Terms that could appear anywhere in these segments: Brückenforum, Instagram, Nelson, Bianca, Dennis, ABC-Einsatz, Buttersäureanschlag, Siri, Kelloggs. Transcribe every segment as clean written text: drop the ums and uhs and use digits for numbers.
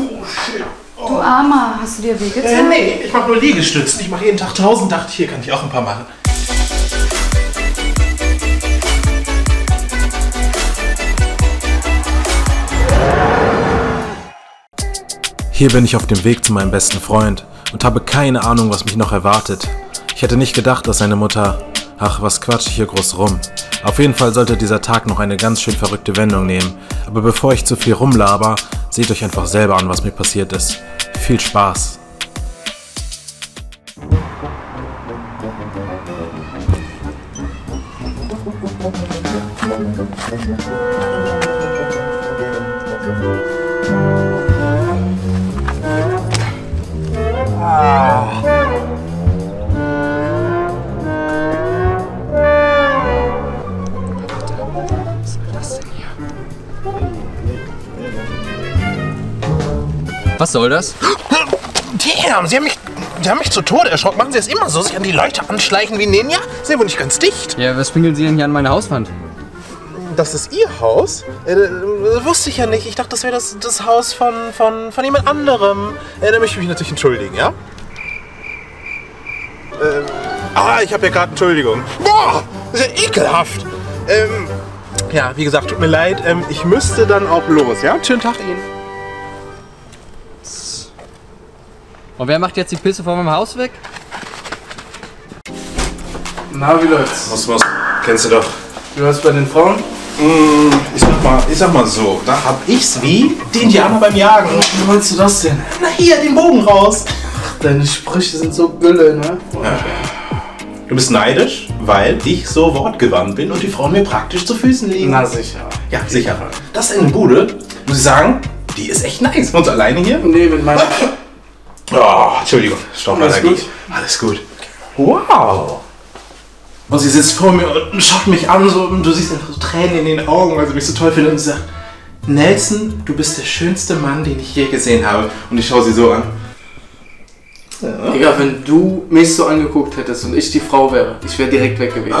Oh, shit. Oh. Du Armer, hast du dir wehgetan? Nee, ich mache nur Liegestützen. Ich mache jeden Tag 1000, dachte ich, hier kann ich auch ein paar machen. Hier bin ich auf dem Weg zu meinem besten Freund und habe keine Ahnung, was mich noch erwartet. Ich hätte nicht gedacht, dass seine Mutter... Ach, was quatsche ich hier groß rum. Auf jeden Fall sollte dieser Tag noch eine ganz schön verrückte Wendung nehmen. Aber bevor ich zu viel rumlaber, seht euch einfach selber an, was mir passiert ist. Viel Spaß! Was soll das? Damn, Sie haben mich zu Tode erschrocken. Machen Sie es immer so, sich an die Leute anschleichen wie Ninja? Sind wohl nicht ganz dicht. Ja, was pingeln Sie denn hier an meine Hauswand? Das ist Ihr Haus? Wusste ich ja nicht. Ich dachte, das wäre das Haus von jemand anderem. Da möchte ich mich natürlich entschuldigen, ja? Ich habe ja gerade Entschuldigung. Boah, das ist ja ekelhaft. Ja, wie gesagt, tut mir leid. Ich müsste dann auch los, ja? Schönen Tag Ihnen. Und wer macht jetzt die Pisse vor meinem Haus weg? Na, wie läuft's? Was? Kennst du doch. Wie läuft's bei den Frauen? Ich sag mal so, da hab ich's wie die Indianer beim Jagen. Wie wolltest du das denn? Na hier, den Bogen raus. Ach, deine Sprüche sind so Gülle, ne? Ja. Du bist neidisch, weil ich so wortgewandt bin und die Frauen mir praktisch zu Füßen liegen. Na sicher. Ja, sicher. Das in der Bude, muss ich sagen, die ist echt nice. Uns alleine hier? Nee, mit meiner... Oh, Entschuldigung, Stauballergie. Alles gut? Alles gut. Wow! Und sie sitzt vor mir und schaut mich an, so, und du siehst einfach so Tränen in den Augen, weil sie mich so toll findet. Und sie sagt, Nelson, du bist der schönste Mann, den ich je gesehen habe. Und ich schaue sie so an. Ja. Digga, wenn du mich so angeguckt hättest und ich die Frau wäre, ich wäre direkt weg gewesen.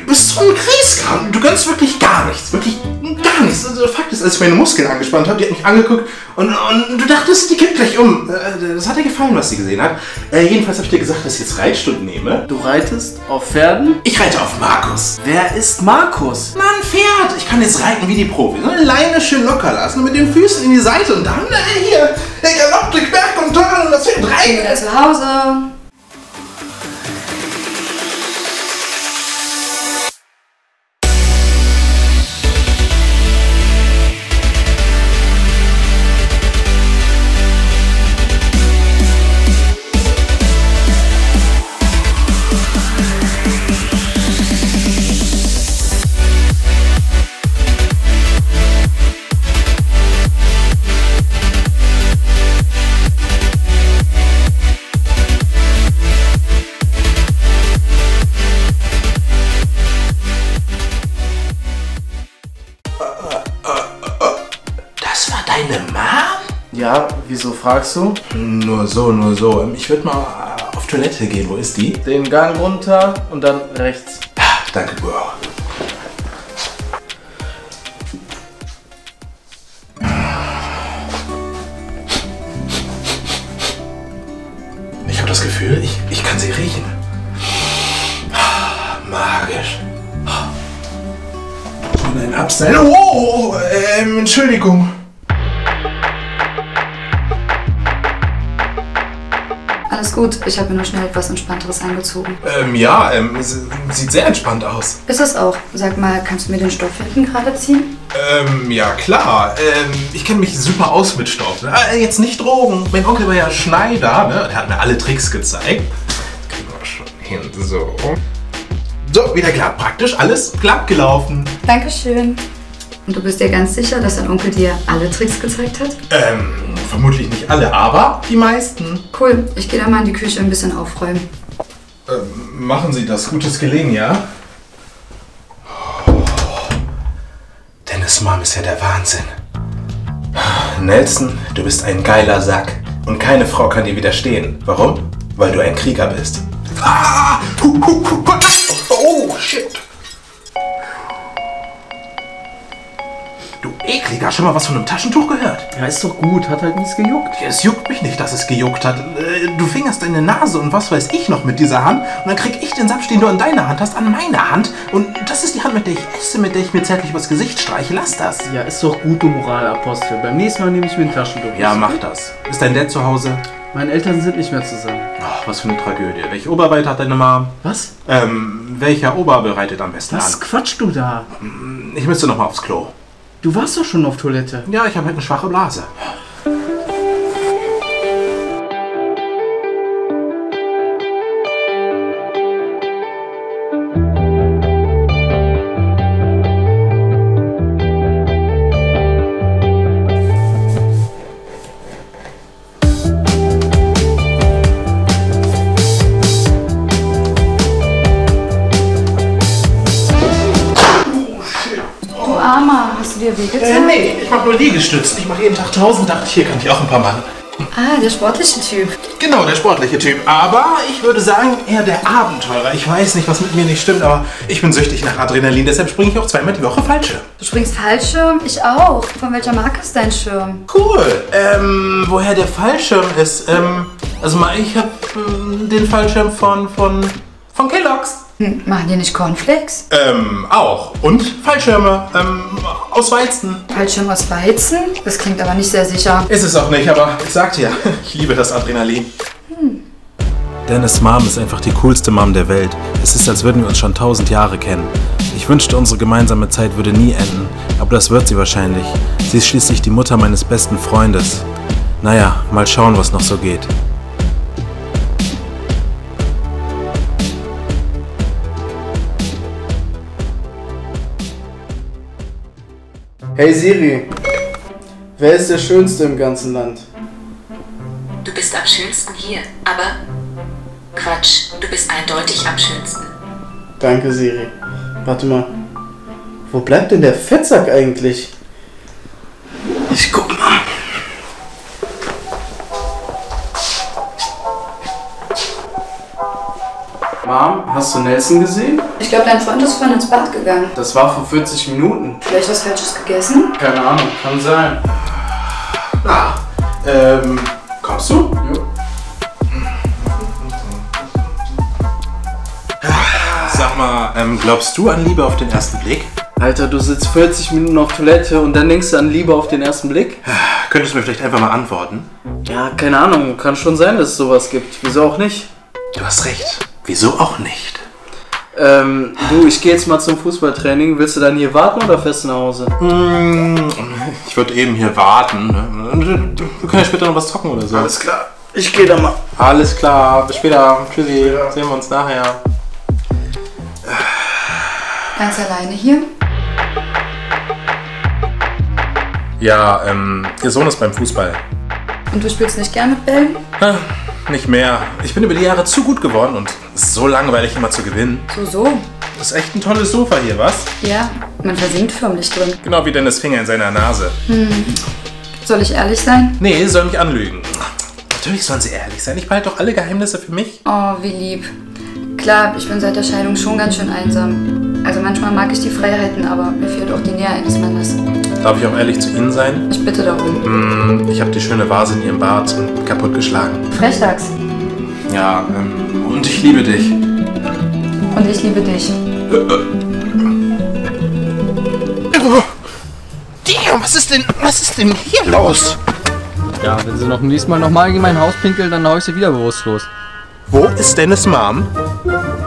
Du bist so ein Grießkram. Du kannst wirklich gar nichts. Wirklich gar nichts. Also der Fakt ist, als ich meine Muskeln angespannt habe, die hat mich angeguckt und du dachtest, die kippt gleich um. Das hat dir gefallen, was sie gesehen hat. Jedenfalls habe ich dir gesagt, dass ich jetzt Reitstunden nehme. Du reitest auf Pferden? Ich reite auf Markus. Wer ist Markus? Na, ein Pferd. Ich kann jetzt reiten wie die Profis. Eine Leine schön locker lassen und mit den Füßen in die Seite und dann hier. Der Galopp durch Berg und Tal und das Pferd rein. Hause. Ja, wieso fragst du? Nur so. Ich würde mal auf Toilette gehen. Wo ist die? Den Gang runter und dann rechts. Ach, danke, wow. Ich habe das Gefühl, ich kann sie riechen. Magisch. Und ein Abseil. Oh, Entschuldigung. Alles gut, ich habe mir nur schnell etwas Entspannteres angezogen. Sieht sehr entspannt aus. Ist es auch. Sag mal, kannst du mir den Stoff hinten gerade ziehen? Ja klar. Ich kenne mich super aus mit Stoff. Jetzt nicht Drogen. Mein Onkel war ja Schneider, ne? Der hat mir alle Tricks gezeigt. Das kriegen wir schon hin. So. So, wieder glatt. Praktisch alles glatt gelaufen. Dankeschön. Und du bist dir ganz sicher, dass dein Onkel dir alle Tricks gezeigt hat? Vermutlich nicht alle, aber die meisten. Cool, ich gehe da mal in die Küche ein bisschen aufräumen. Machen Sie das. Gutes Gelegen, ja? Oh. Dennis' Mom ist ja der Wahnsinn. Nelson, du bist ein geiler Sack. Und keine Frau kann dir widerstehen. Warum? Weil du ein Krieger bist. Ah! Oh, shit. Du ekliger, schon mal was von einem Taschentuch gehört? Ja, ist doch gut, hat halt nichts gejuckt. Es juckt mich nicht, dass es gejuckt hat. Du fingerst deine Nase und was weiß ich noch mit dieser Hand und dann krieg ich den Saft, den du an deiner Hand hast, an meiner Hand und das ist die Hand, mit der ich esse, mit der ich mir zärtlich übers Gesicht streiche. Lass das. Ja, ist doch gut, du Moralapostel. Beim nächsten Mal nehme ich mir ein Taschentuch. Ja, mach das. Ist dein Dad zu Hause? Meine Eltern sind nicht mehr zusammen. Oh, was für eine Tragödie. Welche Oberweite hat deine Mom? Was? Welcher Oberbereitet am besten an? Was quatschst du da? Ich müsste nochmal aufs Klo. Du warst doch schon auf Toilette. Ja, ich habe halt eine schwache Blase. Nee, ich mache nur Liegestütze. Ich mache jeden Tag 1000. Dachte ich, hier kann ich auch ein paar machen. Ah, der sportliche Typ. Genau, der sportliche Typ. Aber ich würde sagen, eher der Abenteurer. Ich weiß nicht, was mit mir nicht stimmt, aber ich bin süchtig nach Adrenalin. Deshalb springe ich auch zweimal die Woche Fallschirm. Du springst Fallschirm? Ich auch. Von welcher Marke ist dein Schirm? Cool. Woher der Fallschirm ist? Ich habe den Fallschirm von Kelloggs. Hm, machen die nicht Cornflakes? Auch. Und Fallschirme. Aus Weizen. Fallschirm aus Weizen? Das klingt aber nicht sehr sicher. Ist es auch nicht, aber ich sagte ja, ich liebe das Adrenalin. Hm. Dennis' Mom ist einfach die coolste Mom der Welt. Es ist, als würden wir uns schon 1000 Jahre kennen. Ich wünschte, unsere gemeinsame Zeit würde nie enden. Aber das wird sie wahrscheinlich. Sie ist schließlich die Mutter meines besten Freundes. Naja, mal schauen, was noch so geht. Hey Siri, wer ist der Schönste im ganzen Land? Du bist am schönsten hier, aber... Quatsch, du bist eindeutig am schönsten. Danke Siri. Warte mal, wo bleibt denn der Fettsack eigentlich? Ich guck mal. Mom, hast du Nelson gesehen? Ich glaube, dein Freund ist vorhin ins Bad gegangen. Das war vor 40 Minuten. Vielleicht was Falsches gegessen? Keine Ahnung, kann sein. Kommst du? Jo. Sag mal, glaubst du an Liebe auf den ersten Blick? Alter, du sitzt 40 Minuten auf Toilette und dann denkst du an Liebe auf den ersten Blick? Könntest du mir vielleicht einfach mal antworten? Ja, keine Ahnung, kann schon sein, dass es sowas gibt. Wieso auch nicht? Du hast recht. Wieso auch nicht? Du, ich gehe jetzt mal zum Fußballtraining. Willst du dann hier warten oder fährst du nach Hause? Ich würde eben hier warten. Wir können ja später noch was zocken oder so. Alles klar. Ich gehe dann mal. Alles klar. Bis später. Tschüssi. Ja. Sehen wir uns nachher. Ganz alleine hier? Ja, ihr Sohn ist beim Fußball. Und du spielst nicht gern mit Bällen? Ah. Nicht mehr. Ich bin über die Jahre zu gut geworden und es ist so langweilig immer zu gewinnen. So. Das ist echt ein tolles Sofa hier, was? Ja, man versinkt förmlich drin. Genau wie Dennis' Finger in seiner Nase. Hm. Soll ich ehrlich sein? Nee, sie soll mich anlügen. Natürlich sollen sie ehrlich sein. Ich behalte doch alle Geheimnisse für mich. Oh, wie lieb. Klar, ich bin seit der Scheidung schon ganz schön einsam. Also manchmal mag ich die Freiheiten, aber mir fehlt auch die Nähe eines Mannes. Darf ich auch ehrlich zu Ihnen sein? Ich bitte darum. Ich habe die schöne Vase in Ihrem Bad kaputtgeschlagen. Frechdachs. Ja, und ich liebe dich. Und ich liebe dich. Damn, was ist denn hier los? Ja, wenn sie noch im nächsten Mal nochmal in mein Haus pinkelt, dann haue ich sie wieder bewusstlos. Wo ist Dennis' Mom?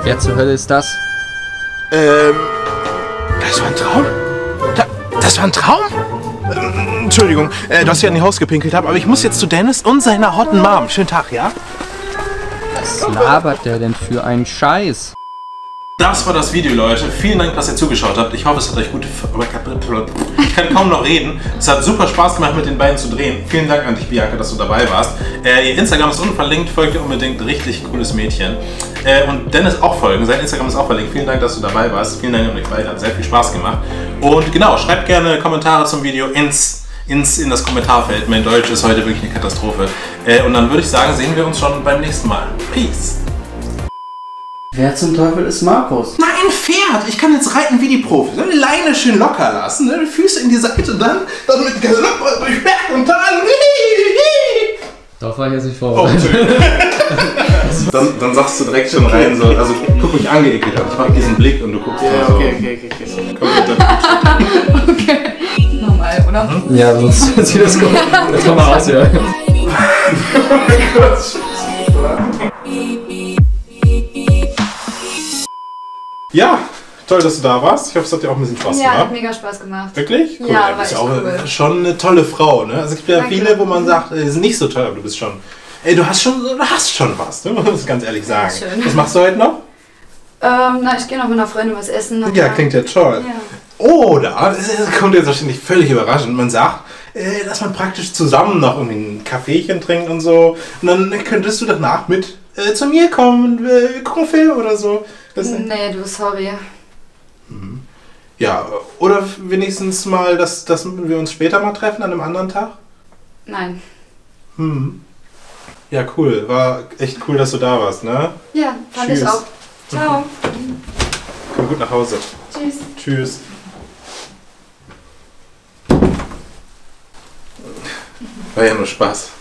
Wer zur Hölle ist das? Das war ein Traum? Das war ein Traum? Entschuldigung, dass ich an ihr Haus gepinkelt habe, aber ich muss jetzt zu Dennis und seiner hotten Mom. Schönen Tag, ja? Was labert der denn für einen Scheiß? Das war das Video, Leute. Vielen Dank, dass ihr zugeschaut habt. Ich hoffe, es hat euch gut... Ich kann kaum noch reden. Es hat super Spaß gemacht, mit den beiden zu drehen. Vielen Dank an dich, Bianca, dass du dabei warst. Ihr Instagram ist unten verlinkt. Folgt ihr unbedingt. Richtig cooles Mädchen. Und Dennis auch folgen. Sein Instagram ist auch verlinkt. Vielen Dank, dass du dabei warst. Vielen Dank an euch beide. Hat sehr viel Spaß gemacht. Und genau, schreibt gerne Kommentare zum Video in das Kommentarfeld. Mein Deutsch ist heute wirklich eine Katastrophe. Und dann würde ich sagen, sehen wir uns schon beim nächsten Mal. Peace! Wer zum Teufel ist Markus? Na, ein Pferd! Ich kann jetzt reiten wie die Profis. Die Leine schön locker lassen, die Füße in die Seite, dann mit Galopp durch Berg und Tal. Darauf war ich jetzt nicht vorbereitet. Oh, dann sagst du direkt schon rein, so, also guck mich angeekelt an. Ich mach diesen Blick und du guckst ja, so. Okay. Normal, oder? Ja, sonst sieht das gut. Das kommt mal raus, ja. Ja, toll, dass du da warst. Ich hoffe, es hat dir auch ein bisschen Spaß gemacht. Ja, hat mega Spaß gemacht. Wirklich? Cool. Ja, du bist auch cool. Schon eine tolle Frau, ne? Also es gibt ja viele, wo man sagt, die sind nicht so toll, aber du bist schon... Ey, du hast schon was, ne? Man muss ganz ehrlich sagen. Ja, was machst du heute noch? Na, ich gehe noch mit einer Freundin was essen. Ja, klingt ja toll. Ja. Oder, es kommt jetzt wahrscheinlich völlig überraschend, man sagt, dass man praktisch zusammen noch irgendwie ein Kaffeechen trinkt und so. Und dann könntest du danach mit zu mir kommen und gucken Film oder so. Das nee, du, sorry. Mhm. Ja, oder wenigstens mal, dass wir uns später mal treffen, an einem anderen Tag? Nein. Mhm. Ja, cool. War echt cool, dass du da warst, ne? Ja, fand ich auch. Ciao. Komm gut nach Hause. Tschüss. Tschüss. War ja nur Spaß.